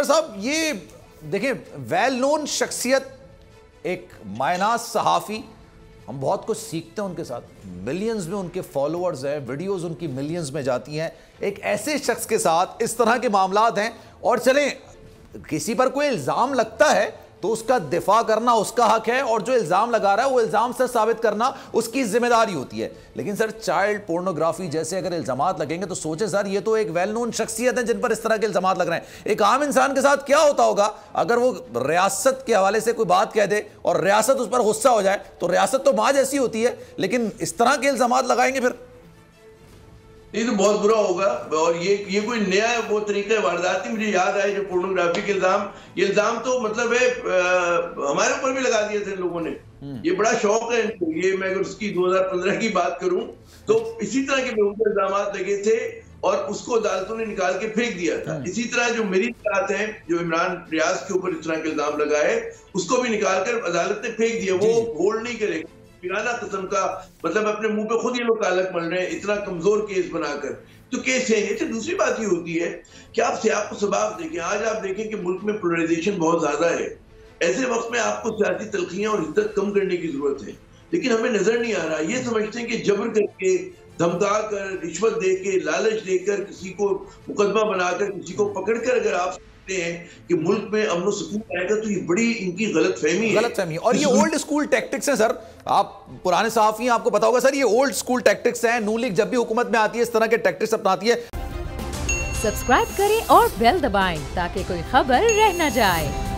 साहब ये देखें, वेल नोन शख्सियत, एक मायनाज सहाफ़ी, हम बहुत कुछ सीखते हैं उनके साथ, मिलियंस में उनके फॉलोअर्स हैं, वीडियोस उनकी मिलियंस में जाती हैं, एक ऐसे शख्स के साथ इस तरह के मामलात हैं। और चलें, किसी पर कोई इल्ज़ाम लगता है तो उसका दिफा करना उसका हक है, और जो इल्ज़ाम लगा रहा है वो इल्ज़ाम से साबित करना उसकी जिम्मेदारी होती है। लेकिन सर, चाइल्ड पोर्नोग्राफी जैसे अगर इल्ज़ाम लगेंगे तो सोचें सर, ये तो एक वेल नोन शख्सियत है जिन पर इस तरह के इल्ज़ाम लग रहे हैं, एक आम इंसान के साथ क्या होता होगा अगर वो रियासत के हवाले से कोई बात कह दे और रियासत उस पर गुस्सा हो जाए, तो रियासत तो माँ जैसी होती है, लेकिन इस तरह के इल्ज़ाम लगाएंगे फिर ये तो बहुत बुरा होगा। और ये कोई नया वो तरीका वारदात मुझे याद आए, जो पोर्नोग्राफी के इल्जाम, ये इल्जाम तो मतलब है हमारे ऊपर भी लगा दिए थे लोगों ने, ये बड़ा शौक है इनको। ये मैं अगर उसकी 2015 की बात करूं तो इसी तरह के लोगों पर इल्जाम लगे थे और उसको अदालतों ने निकाल के फेंक दिया था। इसी तरह जो मेरी बात है, जो इमरान रियाज के ऊपर इस तरह के इल्जाम लगाए, उसको भी निकाल कर अदालत ने फेंक दिया। वो होल्ड नहीं करेगा पुराना किस्म का, मतलब अपने मुंह पे खुद ये लोग कालक मल रहे हैं, इतना कमजोर केस बनाकर तो केस है। अच्छा, दूसरी बात ये होती है कि आपको सबाब देखें, आज आप देखें कि मुल्क में पोलराइजेशन बहुत ज्यादा है, ऐसे वक्त में आपको सियासी तलखियां और हिद्दत कम करने की जरूरत है, लेकिन हमें नजर नहीं आ रहा। ये समझते हैं कि जबर करके, धमका कर, रिश्वत दे के, लालच देकर, किसी को मुकदमा बनाकर, किसी को पकड़कर अगर आप हैं कि मुल्क में अमन सुकून आएगा, तो ये बड़ी इनकी गलतफहमी है। और ये ओल्ड स्कूल टैक्टिक्स हैं सर, आप पुराने सहाफ़ी हैं, आपको पता होगा सर, ये ओल्ड स्कूल टैक्टिक्स हैं। नून लीग जब भी हुकूमत में आती है इस तरह के टैक्टिक्स अपनाती है। सब्सक्राइब करें और बेल दबाएं ताकि कोई खबर रह न जाए।